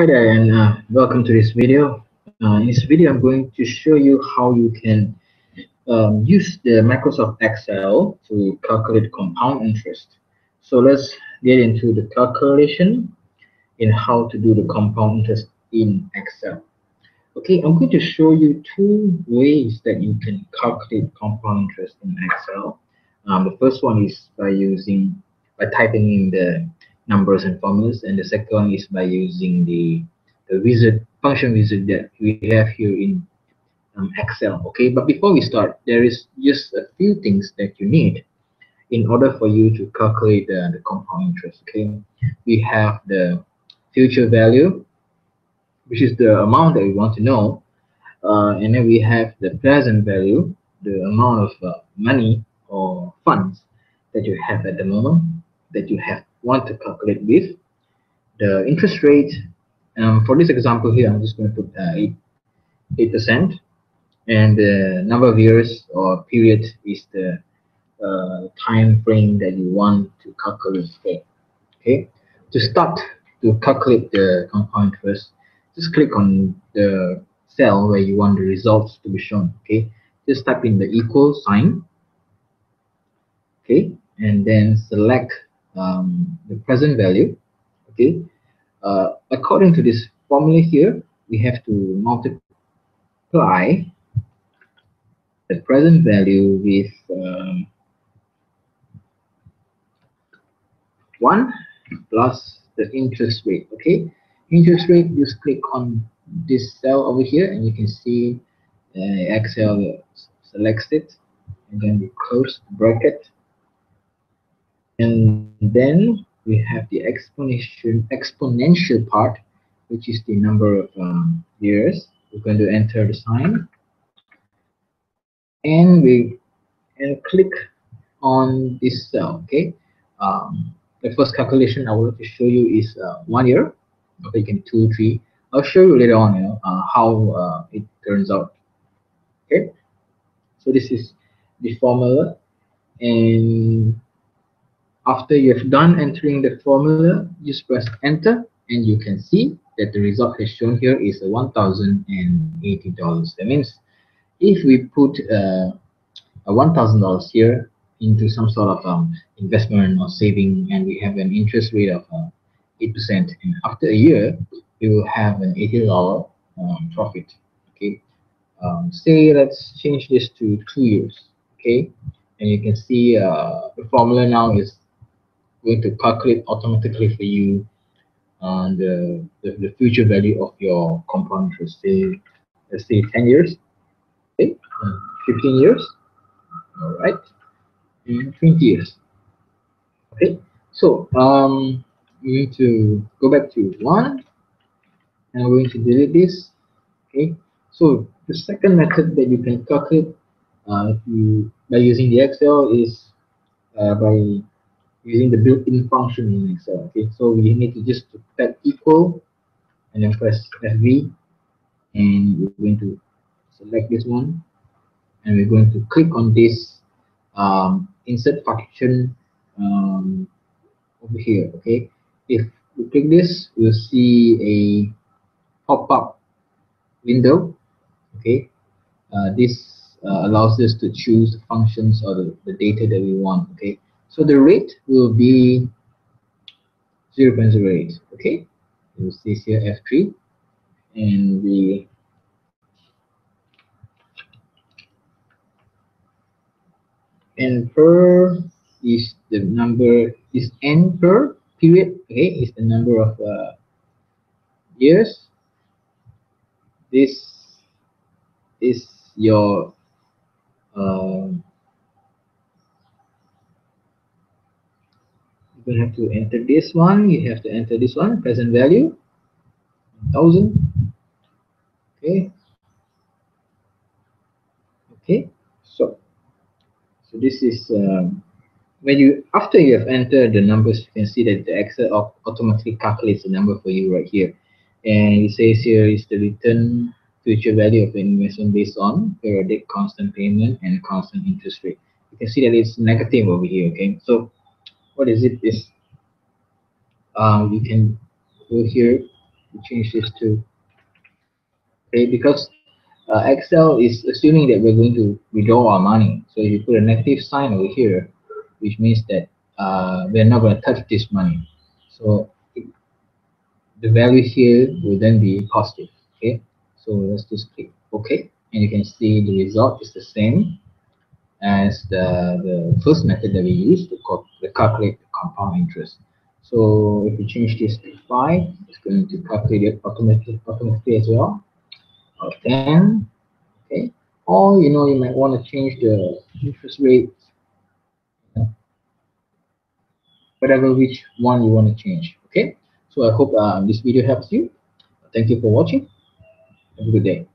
Hi there, and welcome to this video. In this video, I'm going to show you how you can use the Microsoft Excel to calculate compound interest. So let's get into the calculation in how to do the compound interest in Excel. Okay, I'm going to show you two ways that you can calculate compound interest in Excel. The first one is by typing in the numbers and formulas, and the second one is by using the wizard, function wizard that we have here in Excel. Okay, but before we start, there is just a few things that you need in order for you to calculate the compound interest. Okay, we have the future value, which is the amount that we want to know, and then we have the present value, the amount of money or funds that you have at the moment that you have want to calculate with, the interest rate. For this example here, I'm just going to put 8%, and the number of years or period is the time frame that you want to calculate for. Okay, to start to calculate the compound interest, just click on the cell where you want the results to be shown. Okay, just type in the equal sign. Okay, and then select the present value. Okay, according to this formula here, we have to multiply the present value with 1 plus the interest rate. Okay, interest rate, just click on this cell over here and you can see Excel selects it, and then we close the bracket. And then we have the exponential part, which is the number of years. We're going to enter the sign, and click on this cell. Okay, the first calculation I would like to show you is 1 year. Okay, you can 2, 3. I'll show you later on, you know, how it turns out. Okay, so this is the formula, and after you have done entering the formula, just press enter, and you can see that the result is shown here is $1,080. That means if we put $1,000 here into some sort of investment or saving, and we have an interest rate of 8%, and after a year we will have an $80 profit. Okay, say let's change this to 2 years. Okay, and you can see the formula now is going to calculate automatically for you the future value of your compound interest. Say, let's say 10 years, okay, 15 years, all right, and 20 years. Okay, so we need to go back to 1, and we're going to delete this. Okay, so the second method that you can calculate by using the Excel is by using the built-in function in Excel. Okay, so we need to just type equal and then press FV, and we're going to select this one, and we're going to click on this insert function over here. Okay, if we click this, we'll see a pop-up window. Okay, this allows us to choose the functions or the data that we want. Okay, so the rate will be 0.08. Okay, you see here F3, and we n per period. Okay, is the number of years. This is your you have to enter this one. You have to enter this one. Present value, 1,000. Okay. Okay. So this is when you you have entered the numbers, you can see that the Excel automatically calculates the number for you right here, and it says here is the return future value of an investment based on periodic constant payment and constant interest rate. You can see that it's negative over here. Okay, so what is it? You can go here we change this to, okay, because Excel is assuming that we're going to withdraw our money. So if you put a negative sign over here, which means that we're not going to touch this money. So the value here will then be positive. Okay, so let's just click OK, and you can see the result is the same as the first method that we used to calculate the compound interest. So if we change this to 5, it's going to calculate it automatically as well. Or 10, okay. Or you know, you might want to change the interest rate, whatever which one you want to change. Okay. So I hope this video helps you. Thank you for watching. Have a good day.